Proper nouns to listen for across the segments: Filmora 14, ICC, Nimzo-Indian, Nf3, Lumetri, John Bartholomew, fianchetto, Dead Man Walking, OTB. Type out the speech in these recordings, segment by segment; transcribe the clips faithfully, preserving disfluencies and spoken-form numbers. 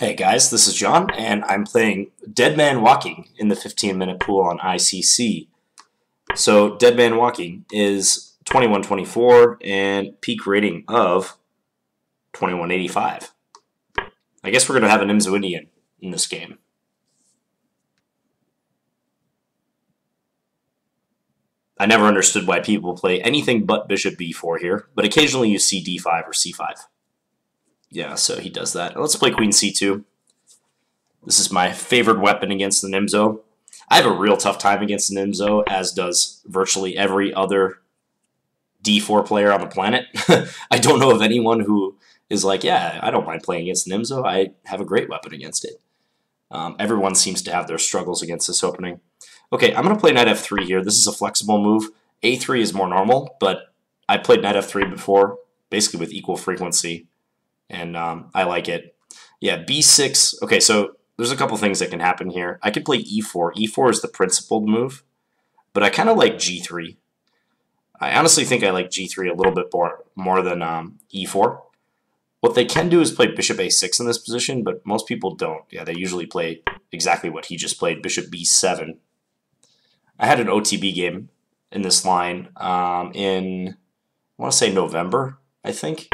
Hey guys, this is John, and I'm playing Dead Man Walking in the fifteen minute pool on I C C. So Dead Man Walking is twenty-one twenty-four and peak rating of twenty-one eighty-five. I guess we're going to have an Nimzo-Indian in this game. I never understood why people play anything but Bishop b four here, but occasionally you see d five or c five. Yeah, so he does that. Let's play Queen c two. This is my favorite weapon against the Nimzo. I have a real tough time against the Nimzo, as does virtually every other d four player on the planet. I don't know of anyone who is like, yeah, I don't mind playing against the Nimzo. I have a great weapon against it. Um, everyone seems to have their struggles against this opening. Okay, I'm going to play knight f three here. This is a flexible move. a three is more normal, but I played knight f three before, basically with equal frequency. And um, I like it. Yeah, b six. Okay, so there's a couple things that can happen here. I could play e four. e four is the principled move, but I kind of like g three. I honestly think I like g three a little bit more, more than um, e four. What they can do is play bishop a six in this position, but most people don't. Yeah, they usually play exactly what he just played, bishop b seven. I had an O T B game in this line um, in, I want to say November, I think.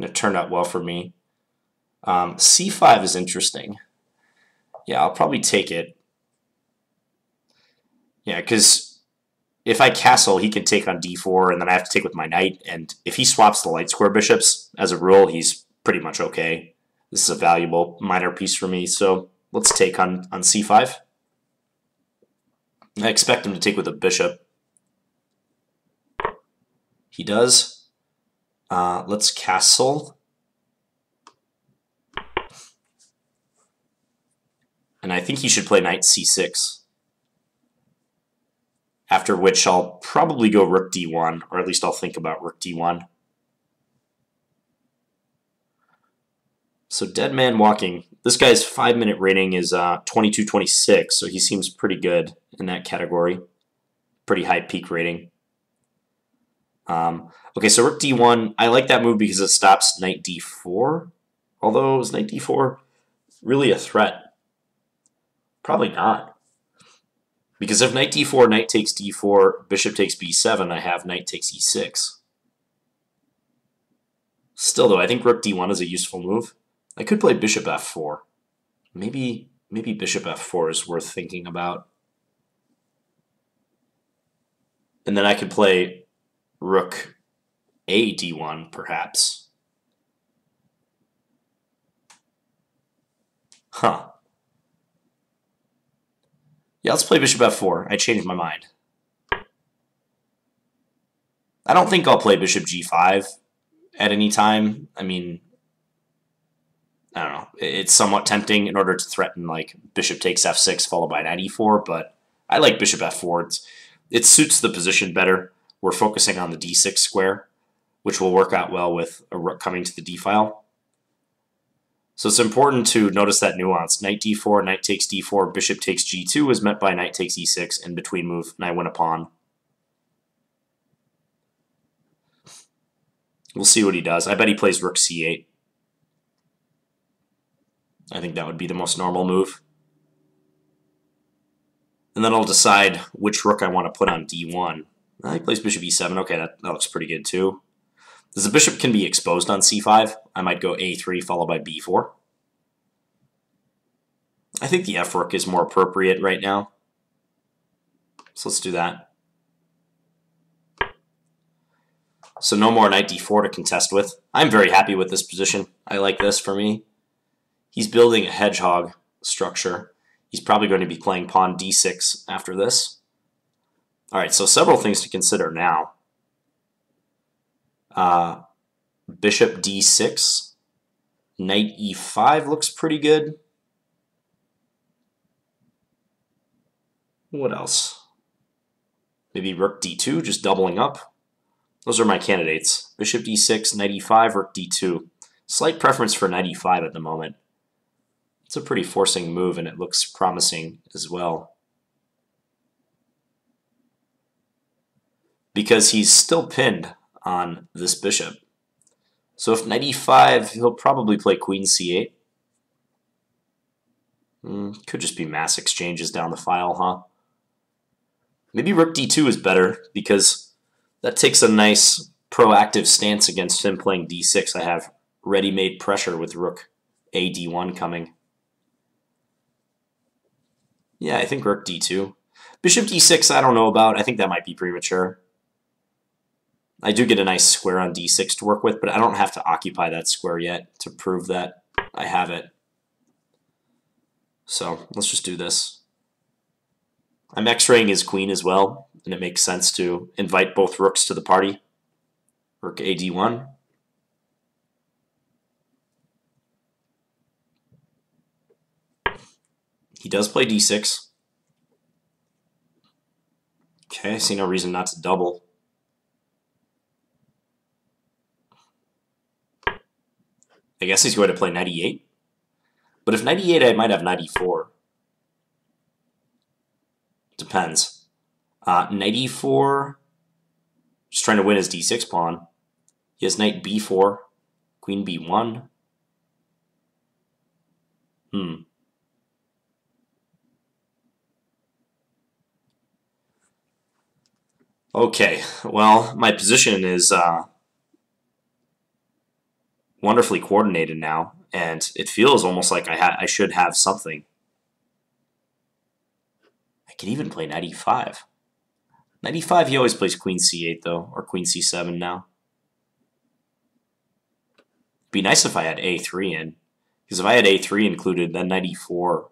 And it turned out well for me. Um, c five is interesting. Yeah, I'll probably take it. Yeah, because if I castle, he can take on d four, and then I have to take with my knight. And if he swaps the light square bishops, as a rule, he's pretty much okay. This is a valuable minor piece for me, so let's take on, on c five. I expect him to take with a bishop. He does. Uh, let's castle. And I think he should play knight c six. After which I'll probably go rook d one, or at least I'll think about rook d one. So Dead Man Walking. This guy's five minute rating is uh, twenty-two twenty-six, so he seems pretty good in that category. Pretty high peak rating. Um, okay, so rook d one, I like that move because it stops knight d four, although is knight d four really a threat? Probably not. Because if knight d four, knight takes d four, bishop takes b seven, I have knight takes e six. Still though, I think rook d one is a useful move. I could play bishop f four. Maybe, maybe bishop f four is worth thinking about. And then I could play rook a d one, perhaps. Huh. Yeah, let's play bishop f four. I changed my mind. I don't think I'll play bishop g five at any time. I mean, I don't know. It's somewhat tempting in order to threaten, like, bishop takes f six followed by knight e four, but I like bishop f four. It's, it suits the position better. We're focusing on the d six square, which will work out well with a rook coming to the d-file. So it's important to notice that nuance. Knight d four, knight takes d four, bishop takes g two is met by knight takes e six, in between move, and I win a pawn. We'll see what he does. I bet he plays rook c eight. I think that would be the most normal move. And then I'll decide which rook I want to put on d one. He plays bishop e seven. Okay, that, that looks pretty good too. As the bishop can be exposed on c five, I might go a three followed by b four. I think the f rook is more appropriate right now. So let's do that. So no more knight d four to contest with. I'm very happy with this position. I like this for me. He's building a hedgehog structure. He's probably going to be playing pawn d six after this. All right, so several things to consider now. Uh, bishop d six, knight e five looks pretty good. What else? Maybe rook d two, just doubling up. Those are my candidates. Bishop d six, knight e five, rook d two. Slight preference for knight e five at the moment. It's a pretty forcing move, and it looks promising as well. Because he's still pinned on this bishop. So if knight e five, he'll probably play queen c eight. Mm, could just be mass exchanges down the file, huh? Maybe Rook D two is better, because that takes a nice proactive stance against him playing D six. I have ready-made pressure with Rook A D one coming. Yeah, I think Rook D two. Bishop D six, I don't know about. I think that might be premature. I do get a nice square on D six to work with, but I don't have to occupy that square yet to prove that I have it. So let's just do this. I'm x-raying his queen as well, and it makes sense to invite both rooks to the party. Rook A D one. He does play D six. Okay, I see no reason not to double. I guess he's going to play knight E eight. But if knight E eight, I might have knight E four. Depends. Uh, knight E four, just trying to win his D six pawn. He has knight B four, queen B one. Hmm. Okay, well, my position is uh, wonderfully coordinated now, and it feels almost like I ha I should have something. I could even play knight E five. Knight E five, he always plays queen C eight, though, or queen C seven now. It'd be nice if I had A three in, because if I had A three included, then knight E four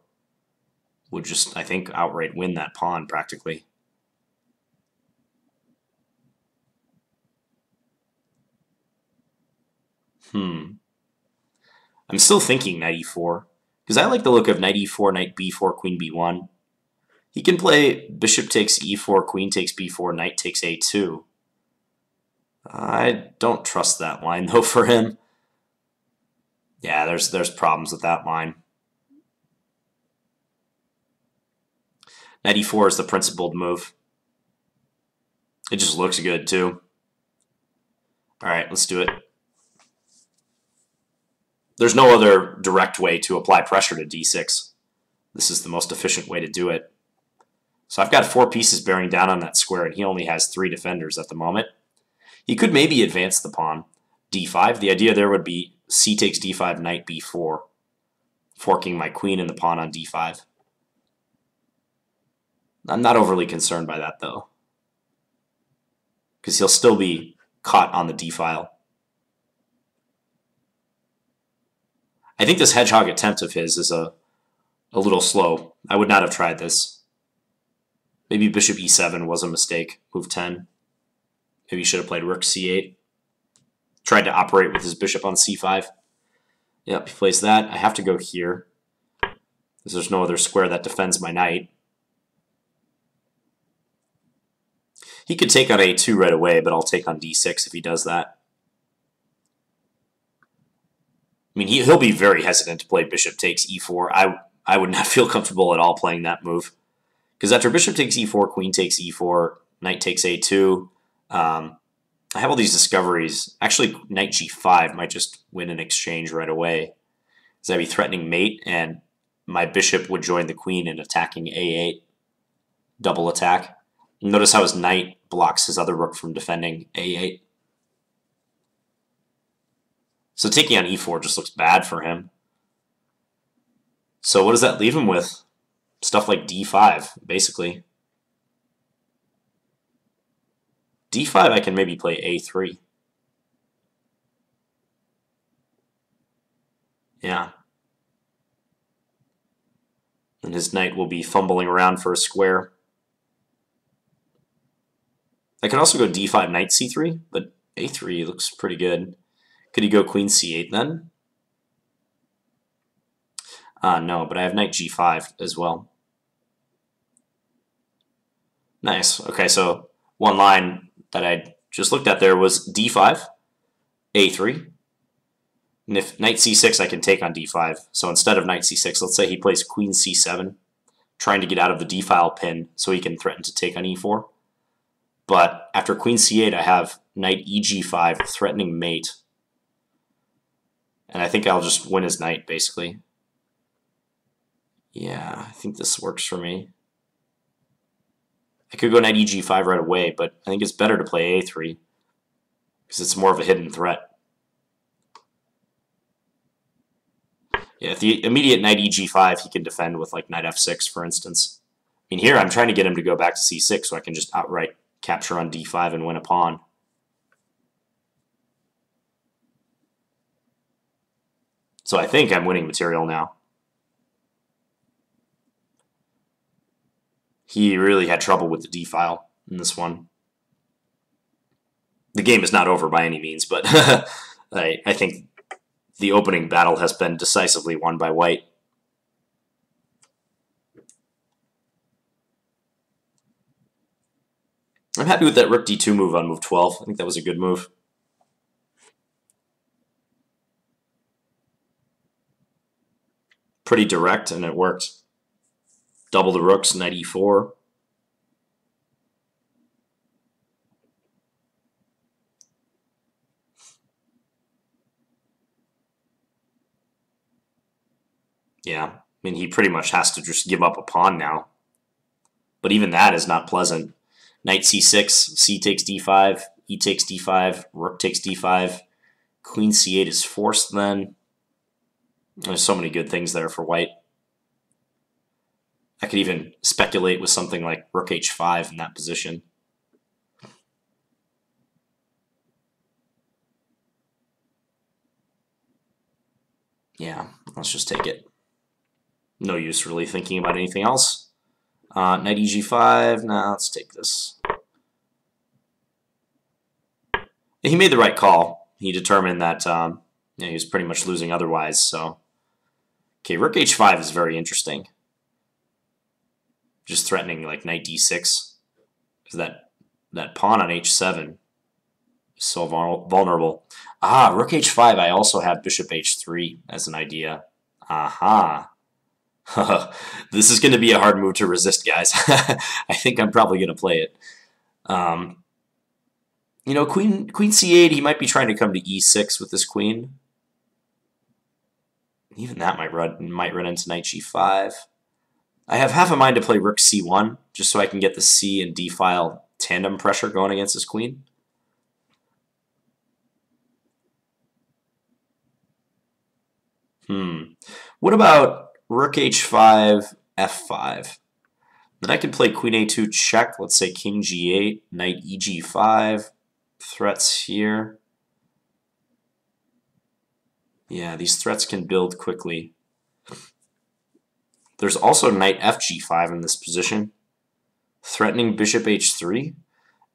would just, I think, outright win that pawn, practically. Hmm. I'm still thinking knight E four, because I like the look of knight E four, knight B four, queen B one. He can play bishop takes E four, queen takes B four, knight takes A two. I don't trust that line, though, for him. Yeah, there's, there's problems with that line. Knight E four is the principled move. It just looks good, too. All right, let's do it. There's no other direct way to apply pressure to D six. This is the most efficient way to do it. So I've got four pieces bearing down on that square, and he only has three defenders at the moment. He could maybe advance the pawn. D five, the idea there would be C takes D five, knight B four, forking my queen and the pawn on D five. I'm not overly concerned by that, though, because he'll still be caught on the D-file. I think this hedgehog attempt of his is a, a little slow. I would not have tried this. Maybe bishop E seven was a mistake, move ten. Maybe he should have played rook C eight. Tried to operate with his bishop on C five. Yep, he plays that. I have to go here, because there's no other square that defends my knight. He could take on A two right away, but I'll take on D six if he does that. I mean, he, he'll be very hesitant to play bishop takes E four. I, I would not feel comfortable at all playing that move. Because after bishop takes E four, queen takes E four, knight takes A two, um, I have all these discoveries. Actually, knight G five might just win an exchange right away. Because I'd be threatening mate, and my bishop would join the queen in attacking A eight. Double attack. Notice how his knight blocks his other rook from defending A eight. So taking on E four just looks bad for him. So what does that leave him with? Stuff like D five, basically. D five, I can maybe play A three. Yeah. And his knight will be fumbling around for a square. I could also go D five, knight C three, but A three looks pretty good. Could he go queen C eight then? Uh, no, but I have knight G five as well. Nice. Okay, so one line that I just looked at there was D five, A three. And if knight C six, I can take on D five. So instead of knight C six, let's say he plays queen C seven, trying to get out of the D-file pin so he can threaten to take on E four. But after queen C eight, I have knight E G five, threatening mate. And I think I'll just win his knight, basically. Yeah, I think this works for me. I could go knight e g five right away, but I think it's better to play a three because it's more of a hidden threat. Yeah, if the immediate knight e g five, he can defend with like knight f six, for instance. I mean, here I'm trying to get him to go back to c six so I can just outright capture on d five and win a pawn. So I think I'm winning material now. He really had trouble with the d file in this one. The game is not over by any means, but I, I think the opening battle has been decisively won by white. I'm happy with that rook d two move on move twelve. I think that was a good move. Pretty direct, and it worked. Double the rooks, knight e four. Yeah, I mean, he pretty much has to just give up a pawn now. But even that is not pleasant. Knight c six, c takes d five, e takes d five, rook takes d five. Queen c eight is forced then. There's so many good things there for white. I could even speculate with something like rook h five in that position. Yeah, let's just take it. No use really thinking about anything else. Uh, knight e g five, nah, let's take this. He made the right call. He determined that um, you know, he was pretty much losing otherwise, so... Okay, rook h five is very interesting. Just threatening like knight d six. That, that pawn on h seven is so vul vulnerable. Ah, rook h five, I also have bishop h three as an idea. Aha. This is going to be a hard move to resist, guys. I think I'm probably going to play it. Um, you know, queen, queen c eight, he might be trying to come to e six with this queen. Even that might run, might run into knight g five. I have half a mind to play rook c one, just so I can get the c and d file tandem pressure going against this queen. Hmm. What about rook h five, f five? Then I can play queen a two check, let's say king g eight, knight e g five, threats here. Yeah, these threats can build quickly. There's also knight f g five in this position, threatening bishop h three,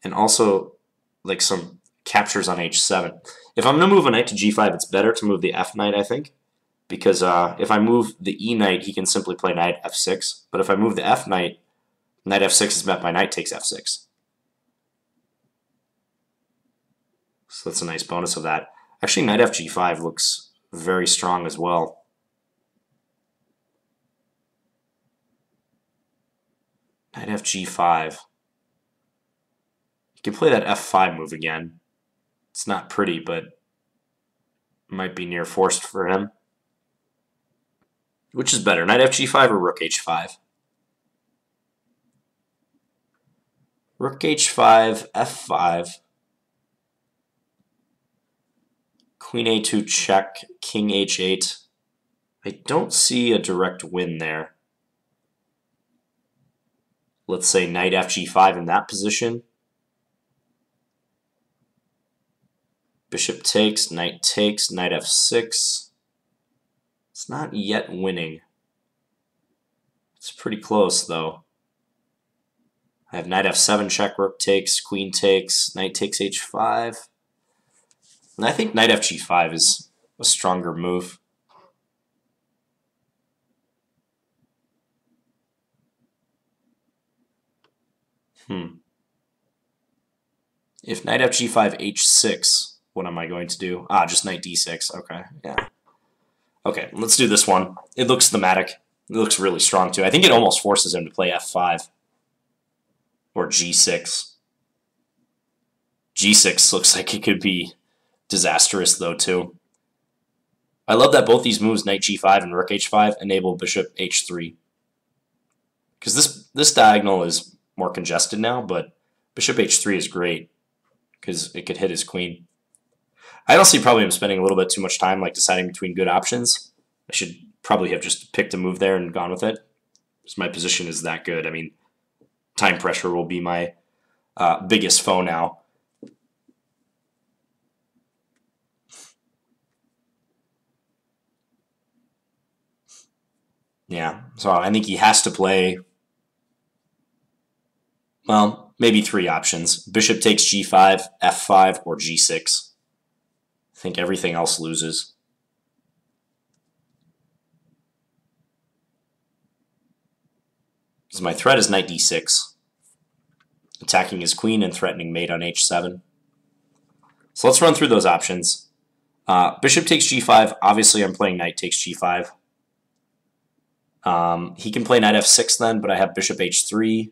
and also like some captures on h seven. If I'm going to move a knight to g five, it's better to move the f knight, I think, because uh, if I move the e knight, he can simply play knight f six. But if I move the f knight, knight f six is met by knight takes f six. So that's a nice bonus of that. Actually, knight f g five looks very strong as well. Knight f g five. You can play that f five move again. It's not pretty, but might be near forced for him. Which is better, knight f g five or rook h five? Rook h five, f five. Queen a two check, king h eight. I don't see a direct win there. Let's say knight f g five in that position. Bishop takes, knight takes, knight f six. It's not yet winning. It's pretty close, though. I have knight f seven check, rook takes, queen takes, knight takes h five. And I think knight f g five is a stronger move. Hmm. If knight f g five, h six, what am I going to do? Ah, just knight d six. Okay, yeah. Okay, let's do this one. It looks thematic. It looks really strong, too. I think it almost forces him to play f five or g six. g six looks like it could be disastrous, though, too. I love that both these moves, knight g five and rook h five, enable bishop h three. because this this diagonal is more congested now, but bishop h three is great because it could hit his queen. I don't see probably him spending a little bit too much time like deciding between good options. I should probably have just picked a move there and gone with it, because my position is that good. I mean, time pressure will be my uh, biggest foe now. Yeah, so I think he has to play, well, maybe three options. Bishop takes g five, f five, or g six. I think everything else loses. So my threat is knight d six, attacking his queen and threatening mate on h seven. So let's run through those options. Uh, bishop takes g five. Obviously, I'm playing knight takes g five. Um, he can play knight f six then, but I have bishop h three.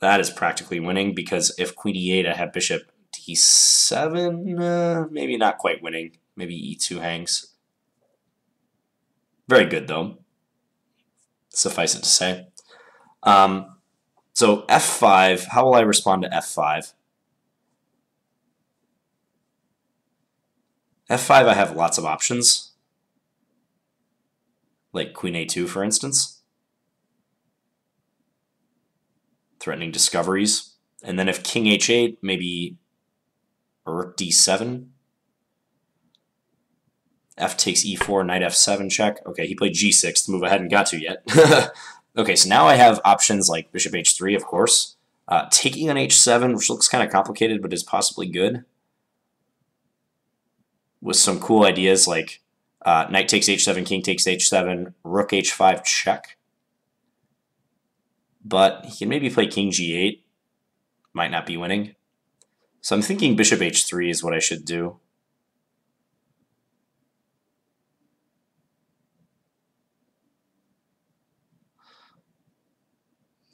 That is practically winning, because if queen e eight, I have bishop d seven. Uh, maybe not quite winning. Maybe e two hangs. Very good, though. Suffice it to say. Um, so f five, how will I respond to f five? f five, I have lots of options. Like queen a two, for instance, threatening discoveries. And then if king h eight, maybe rook d seven, f takes e four, knight f seven check. Okay, he played g six, the move I hadn't got to yet. Okay, so now I have options like bishop h three, of course, uh, taking on h seven, which looks kind of complicated but is possibly good, with some cool ideas like Uh, knight takes h seven, king takes h seven, rook h five check. But he can maybe play king g eight. Might not be winning. So I'm thinking bishop h three is what I should do.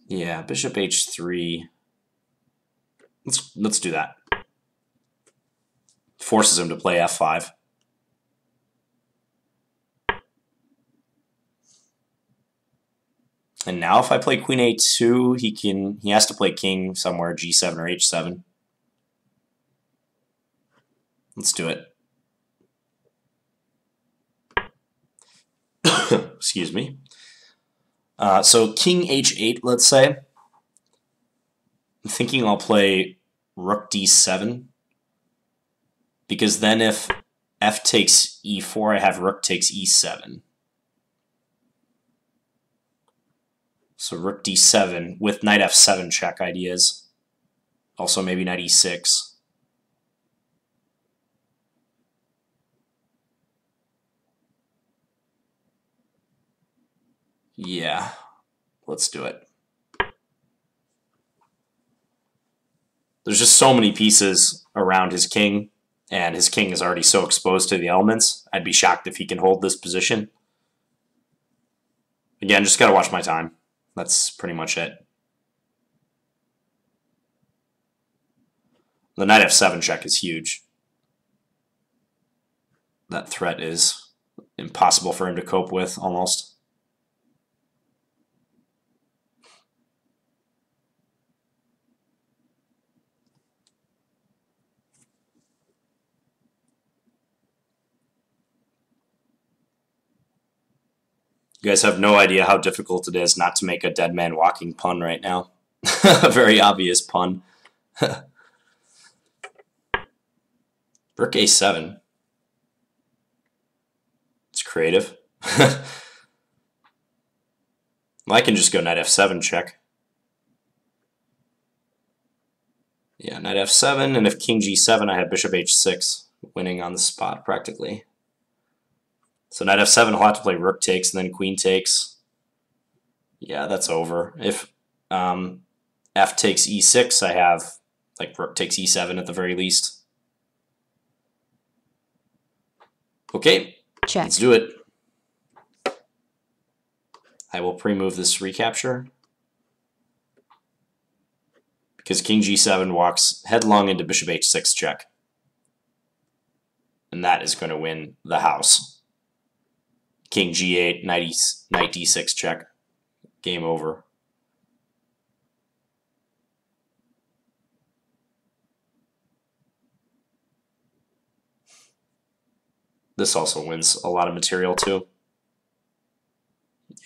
Yeah, bishop h three. Let's, let's do that. Forces him to play f five. And now if I play queen a two, he can he has to play king somewhere, g seven or h seven. Let's do it. Excuse me. Uh, so king h eight, let's say. I'm thinking I'll play rook d seven, because then if f takes e four, I have rook takes e seven. So rook d seven with knight f seven check ideas. Also maybe knight e six. Yeah, let's do it. There's just so many pieces around his king, and his king is already so exposed to the elements. I'd be shocked if he can hold this position. Again, just gotta watch my time. That's pretty much it. The knight f seven check is huge. That threat is impossible for him to cope with, almost. You guys have no idea how difficult it is not to make a Dead Man Walking pun right now. A very obvious pun. Rook a seven. It's creative. Well, I can just go knight f seven check. Yeah, knight f seven, and if king g seven, I have bishop h six, winning on the spot practically. So knight f seven, he'll have to play rook takes and then queen takes. Yeah, that's over. If um, f takes e six, I have like rook takes e seven at the very least. Okay, check. Let's do it. I will pre-move this recapture, because king g seven walks headlong into bishop h six check. And that is going to win the house. King g eight, knight d six check. game over. This also wins a lot of material too.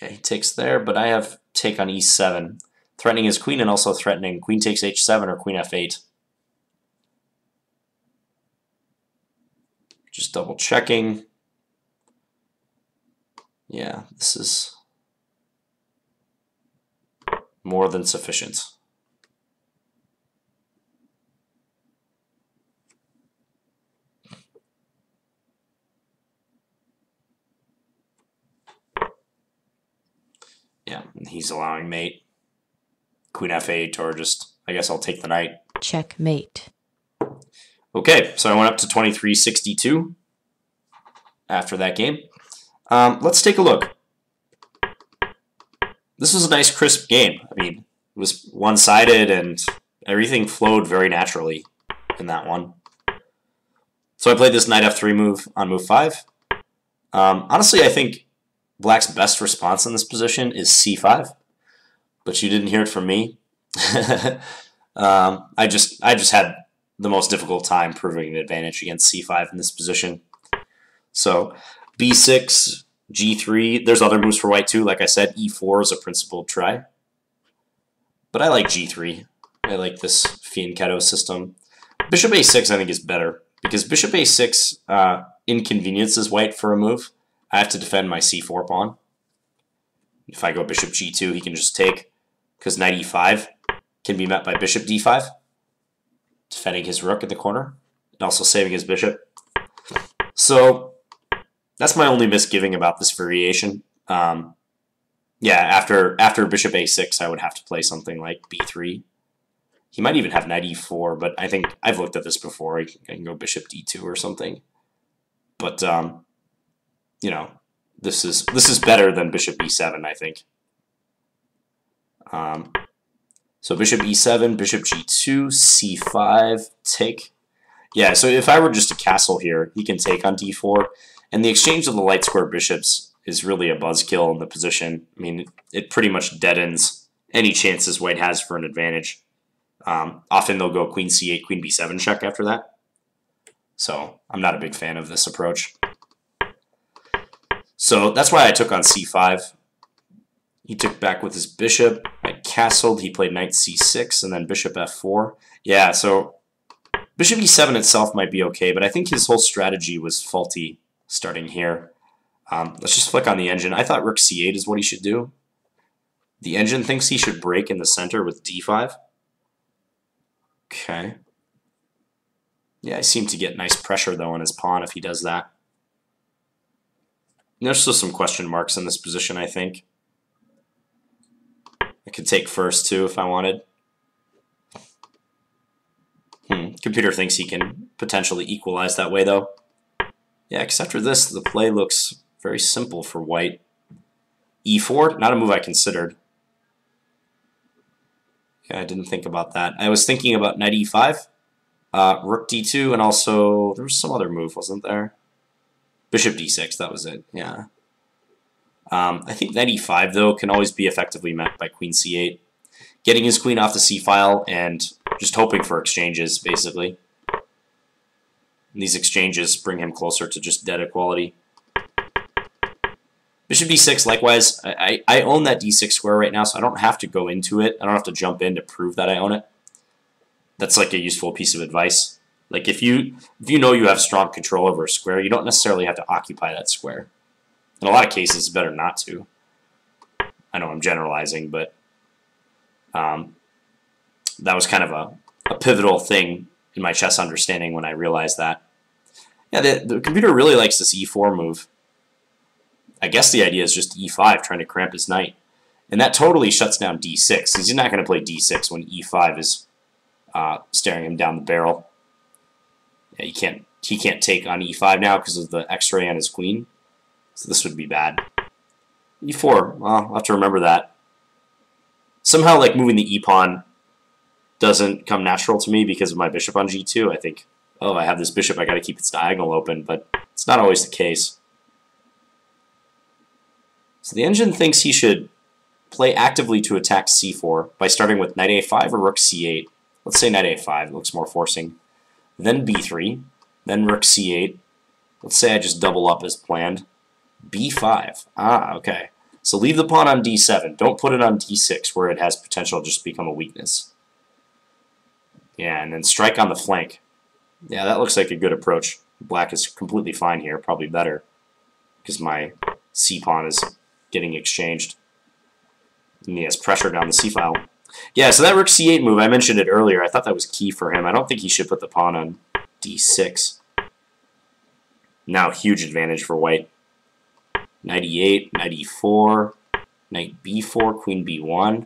Yeah, he takes there, but I have take on e seven. Threatening his queen and also threatening queen takes h seven or queen f eight. Just double checking. Yeah, this is more than sufficient. Yeah, he's allowing mate. Queen f eight, or just, I guess I'll take the knight. Checkmate. Okay, so I went up to twenty-three sixty-two after that game. Um, let's take a look. This was a nice, crisp game. I mean, it was one-sided, and everything flowed very naturally in that one. So I played this knight f three move on move five. Um, honestly, I think Black's best response in this position is c five. But you didn't hear it from me. um, I just I just had the most difficult time proving an advantage against c five in this position. So b six, g three. There's other moves for white too. Like I said, e four is a principled try. But I like g three. I like this fianchetto system. Bishop a six I think is better because bishop a six uh, inconveniences white for a move. I have to defend my c four pawn. If I go bishop g two, he can just take, because knight e five can be met by bishop d five, defending his rook in the corner, and also saving his bishop. So that's my only misgiving about this variation. Um, yeah, after after bishop a six, I would have to play something like b three. He might even have knight e four, but I think I've looked at this before. I can, I can go bishop d two or something. But, um, you know, This is this is better than bishop b seven, I think. Um, so bishop e seven, bishop g two, c five, take. Yeah, so if I were just to castle here, he can take on d four. And the exchange of the light square bishops is really a buzzkill in the position. I mean, it pretty much dead ends any chances white has for an advantage. Um, often they'll go queen c eight, queen b seven check after that. So I'm not a big fan of this approach. So that's why I took on c five. He took back with his bishop. I castled. He played knight c six and then bishop f four. Yeah, so bishop e seven itself might be okay, but I think his whole strategy was faulty starting here. Um, let's just flick on the engine. I thought rook c eight is what he should do. The engine thinks he should break in the center with d five. Okay. Yeah, I seem to get nice pressure, though, on his pawn if he does that. There's still some question marks in this position, I think. I could take first, too, if I wanted. Hmm. Computer thinks he can potentially equalize that way, though. Yeah, except for this, the play looks very simple for white. e four, not a move I considered. Yeah, I didn't think about that. I was thinking about knight e five, uh, rook d two, and also there was some other move, wasn't there? Bishop d six, that was it, yeah. Um, I think knight e five, though, can always be effectively met by queen c eight. Getting his queen off the c-file and just hoping for exchanges, basically. And these exchanges bring him closer to just dead equality. Bishop d six, likewise, I, I, I own that d six square right now, so I don't have to go into it. I don't have to jump in to prove that I own it. That's like a useful piece of advice. Like if you if you know you have strong control over a square, you don't necessarily have to occupy that square. In a lot of cases, it's better not to. I know I'm generalizing, but um, that was kind of a, a pivotal thing in my chess understanding when I realized that. Yeah, the, the computer really likes this e four move. I guess the idea is just e five, trying to cramp his knight. And that totally shuts down d six. He's not going to play d six when e five is uh, staring him down the barrel. Yeah, he can't he can't take on e five now because of the x-ray on his queen. So this would be bad. e four, well, I'll have to remember that. Somehow, like, moving the e-pawn doesn't come natural to me because of my bishop on g two. I think, oh, I have this bishop, I gotta keep its diagonal open, but it's not always the case. So the engine thinks he should play actively to attack c four by starting with knight a five or rook c eight. Let's say knight a five, it looks more forcing. Then b three, then rook c eight. Let's say I just double up as planned. b five. Ah, okay. So leave the pawn on d seven. Don't put it on d six where it has potential to just become a weakness. Yeah, and then strike on the flank. Yeah, that looks like a good approach. Black is completely fine here, probably better, because my c pawn is getting exchanged. And he has pressure down the c file. Yeah, so that rook c eight move, I mentioned it earlier. I thought that was key for him. I don't think he should put the pawn on d six. Now, huge advantage for white. Knight e eight, knight e four, knight b four, queen b one.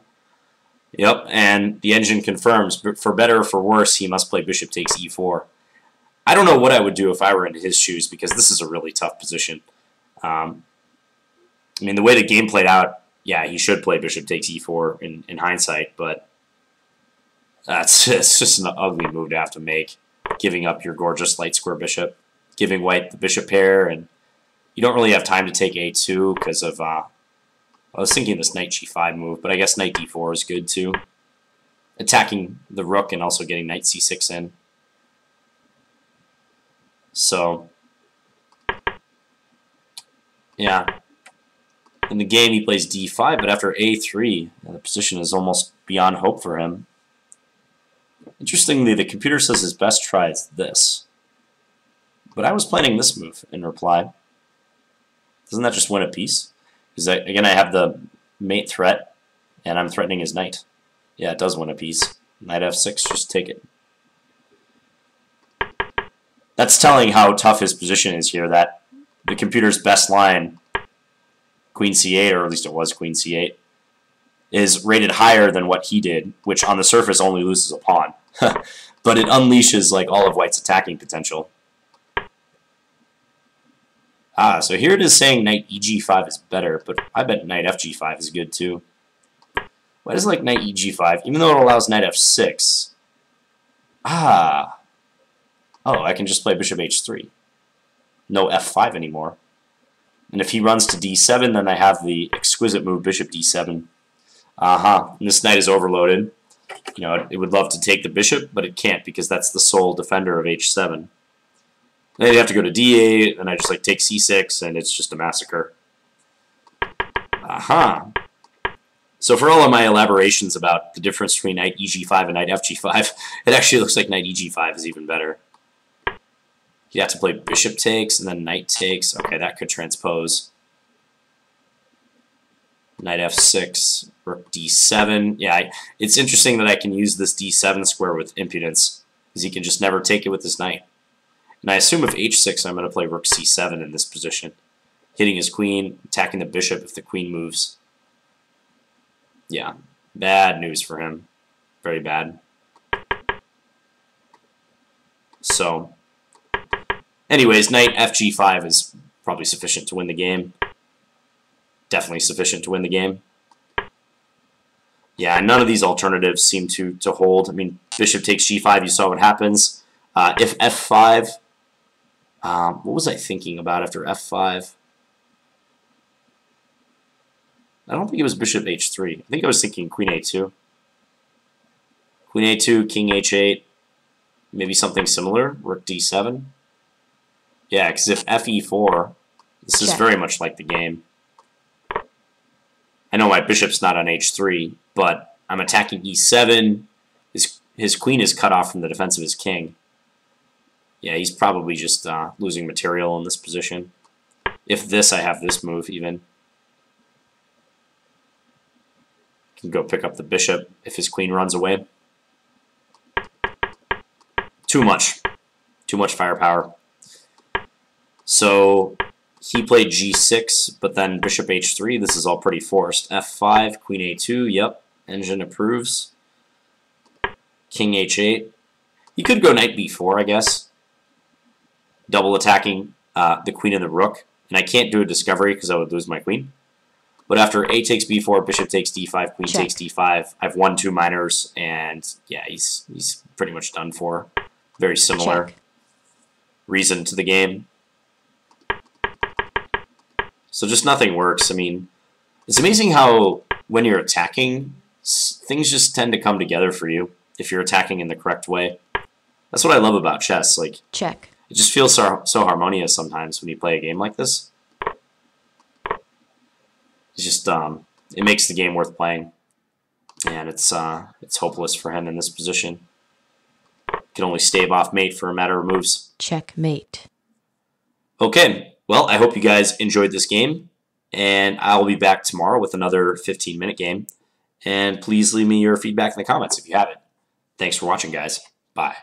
Yep, and the engine confirms, but for better or for worse, he must play bishop takes e four. I don't know what I would do if I were in his shoes, because this is a really tough position. Um, I mean, the way the game played out, yeah, he should play bishop takes e four in, in hindsight, but that's uh, it's just an ugly move to have to make, giving up your gorgeous light square bishop, giving white the bishop pair, and you don't really have time to take a two because of... Uh, I was thinking this knight g five move, but I guess knight d four is good too. Attacking the rook and also getting knight c six in. So, yeah. In the game he plays d five, but after a three, the position is almost beyond hope for him. Interestingly, the computer says his best try is this. But I was planning this move in reply. Doesn't that just win a piece? Because, again, I have the mate threat, and I'm threatening his knight. Yeah, it does win a piece. Knight f six, just take it. That's telling how tough his position is here, that the computer's best line, queen c eight, or at least it was queen c eight, is rated higher than what he did, which on the surface only loses a pawn. But it unleashes like all of white's attacking potential. Ah, so here it is saying knight e g five is better, but I bet knight f g five is good too. Why does it like knight e g five, even though it allows knight f six? Ah. Oh, I can just play bishop h three. No f five anymore. And if he runs to d seven, then I have the exquisite move bishop d seven. Uh-huh. And this knight is overloaded. You know, it would love to take the bishop, but it can't because that's the sole defender of h seven. Then you have to go to d eight, and I just like take c six, and it's just a massacre. Aha! Uh-huh. So for all of my elaborations about the difference between knight e g five and knight f g five, it actually looks like knight e g five is even better. You have to play bishop takes, and then knight takes. Okay, that could transpose. Knight f six, rook d seven. Yeah, I, it's interesting that I can use this d seven square with impudence, because he can just never take it with his knight. And I assume if h six, I'm going to play rook c seven in this position. Hitting his queen, attacking the bishop if the queen moves. Yeah, bad news for him. Very bad. So, anyways, knight f g five is probably sufficient to win the game. Definitely sufficient to win the game. Yeah, none of these alternatives seem to, to hold. I mean, bishop takes g five, you saw what happens. Uh, if f five... Um, what was I thinking about after f five? I don't think it was bishop h three. I think I was thinking queen a two. Queen a two, king h eight, maybe something similar, rook d seven. Yeah, because if f e four, this is very much like the game. I know my bishop's not on h three, but I'm attacking e seven. His, his queen is cut off from the defense of his king. Yeah, he's probably just uh, losing material in this position. If this, I have this move even. Can go pick up the bishop if his queen runs away. Too much. Too much firepower. So he played g six, but then bishop h three. This is all pretty forced. f five, queen a two. Yep, engine approves. King h eight. He could go knight b four, I guess. Double attacking uh, the queen and the rook, and I can't do a discovery because I would lose my queen. But after a takes b four, bishop takes d five, queen Check. takes d five, I've won two minors, and yeah, he's he's pretty much done for. Very similar Check. reason to the game. So just nothing works. I mean, it's amazing how when you're attacking, things just tend to come together for you if you're attacking in the correct way. That's what I love about chess. Like, check. It just feels so, so harmonious sometimes when you play a game like this. It's just, um, it makes the game worth playing. And it's, uh, it's hopeless for him in this position. Can only stave off mate for a matter of moves. Checkmate. Okay, well, I hope you guys enjoyed this game. And I'll be back tomorrow with another fifteen minute game. And please leave me your feedback in the comments if you have it. Thanks for watching, guys. Bye.